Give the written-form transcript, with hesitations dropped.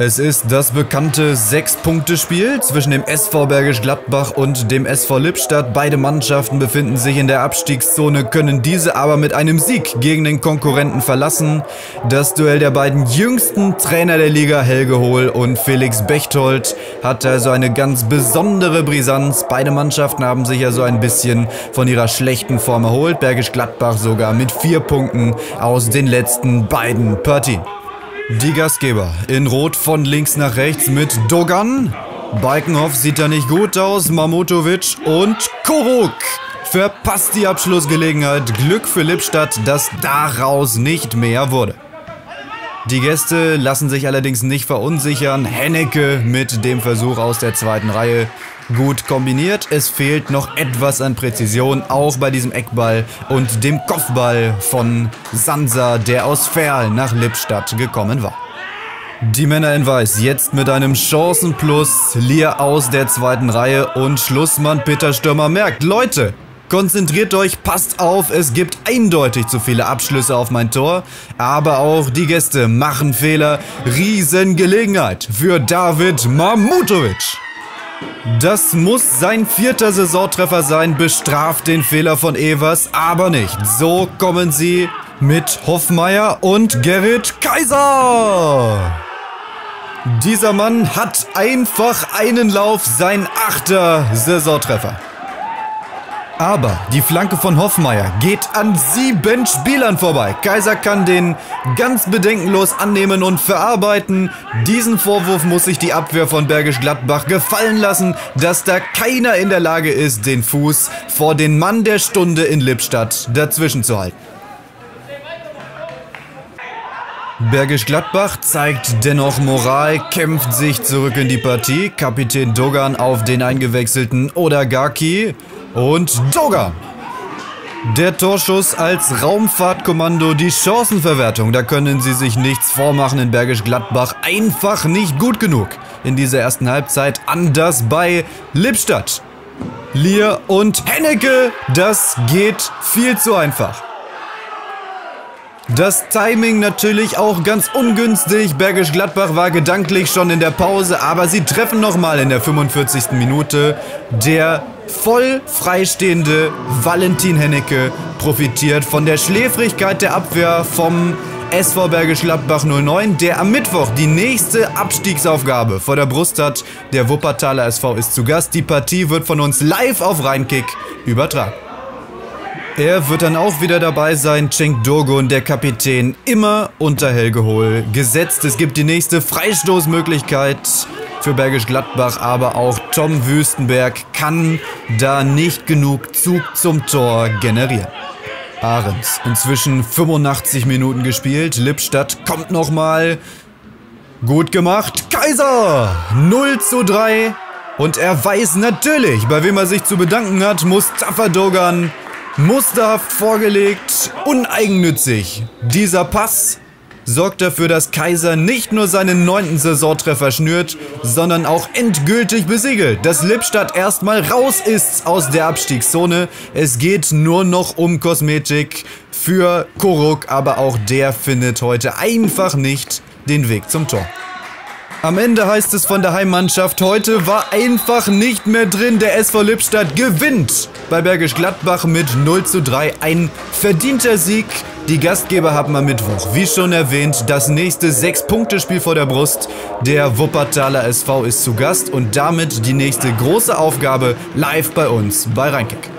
Es ist das bekannte 6-Punkte-Spiel zwischen dem SV Bergisch Gladbach und dem SV Lippstadt. Beide Mannschaften befinden sich in der Abstiegszone, können diese aber mit einem Sieg gegen den Konkurrenten verlassen. Das Duell der beiden jüngsten Trainer der Liga, Helge Hohl und Felix Bechtold, hat also eine ganz besondere Brisanz. Beide Mannschaften haben sich ja so ein bisschen von ihrer schlechten Form erholt. Bergisch Gladbach sogar mit 4 Punkten aus den letzten beiden Partien. Die Gastgeber in Rot von links nach rechts mit Dogan. Balkenhoff sieht da nicht gut aus. Mamutovic und Koruk verpasst die Abschlussgelegenheit. Glück für Lippstadt, dass daraus nicht mehr wurde. Die Gäste lassen sich allerdings nicht verunsichern. Hennecke mit dem Versuch aus der zweiten Reihe. Gut kombiniert. Es fehlt noch etwas an Präzision, auch bei diesem Eckball und dem Kopfball von Sansa, der aus Ferl nach Lippstadt gekommen war. Die Männer in Weiß jetzt mit einem Chancenplus. Lia aus der zweiten Reihe und Schlussmann Peter Stürmer merkt: Leute, konzentriert euch, passt auf, es gibt eindeutig zu viele Abschlüsse auf mein Tor. Aber auch die Gäste machen Fehler. Riesengelegenheit für David Mamutovic. Das muss sein 4. Saisontreffer sein, bestraft den Fehler von Evers, aber nicht. So kommen sie mit Hoffmeier und Gerrit Kaiser. Dieser Mann hat einfach einen Lauf, sein 8. Saisontreffer. Aber die Flanke von Hoffmeier geht an 7 Spielern vorbei. Kaiser kann den ganz bedenkenlos annehmen und verarbeiten. Diesen Vorwurf muss sich die Abwehr von Bergisch Gladbach gefallen lassen, dass da keiner in der Lage ist, den Fuß vor den Mann der Stunde in Lippstadt dazwischen zu halten. Bergisch Gladbach zeigt dennoch Moral, kämpft sich zurück in die Partie. Kapitän Dogan auf den eingewechselten Odagaki. Und Dogan. Der Torschuss als Raumfahrtkommando, die Chancenverwertung, da können sie sich nichts vormachen in Bergisch Gladbach. Einfach nicht gut genug in dieser ersten Halbzeit, anders bei Lippstadt. Lia und Hennecke, das geht viel zu einfach. Das Timing natürlich auch ganz ungünstig. Bergisch Gladbach war gedanklich schon in der Pause, aber sie treffen nochmal in der 45. Minute. Der voll freistehende Valentin Hennecke profitiert von der Schläfrigkeit der Abwehr vom SV Bergisch Gladbach 09, der am Mittwoch die nächste Abstiegsaufgabe vor der Brust hat. Der Wuppertaler SV ist zu Gast. Die Partie wird von uns live auf Rheinkick übertragen. Er wird dann auch wieder dabei sein, Cenk Durgun, der Kapitän, immer unter Helge Hohl gesetzt. Es gibt die nächste Freistoßmöglichkeit für Bergisch Gladbach, aber auch Tom Wüstenberg kann da nicht genug Zug zum Tor generieren. Arenz, inzwischen 85 Minuten gespielt, Lippstadt kommt nochmal. Gut gemacht, Kaiser! 0:3 und er weiß natürlich, bei wem er sich zu bedanken hat, Mustafa Dogan. Musterhaft vorgelegt, uneigennützig. Dieser Pass sorgt dafür, dass Kaiser nicht nur seinen 9. Saisontreffer schnürt, sondern auch endgültig besiegelt, dass Lippstadt erstmal raus ist aus der Abstiegszone. Es geht nur noch um Kosmetik für Koruk, aber auch der findet heute einfach nicht den Weg zum Tor. Am Ende heißt es von der Heimmannschaft, heute war einfach nicht mehr drin. Der SV Lippstadt gewinnt bei Bergisch Gladbach mit 0:3. Ein verdienter Sieg. Die Gastgeber haben am Mittwoch, wie schon erwähnt, das nächste 6-Punkte-Spiel vor der Brust. Der Wuppertaler SV ist zu Gast und damit die nächste große Aufgabe live bei uns bei Rheinkick.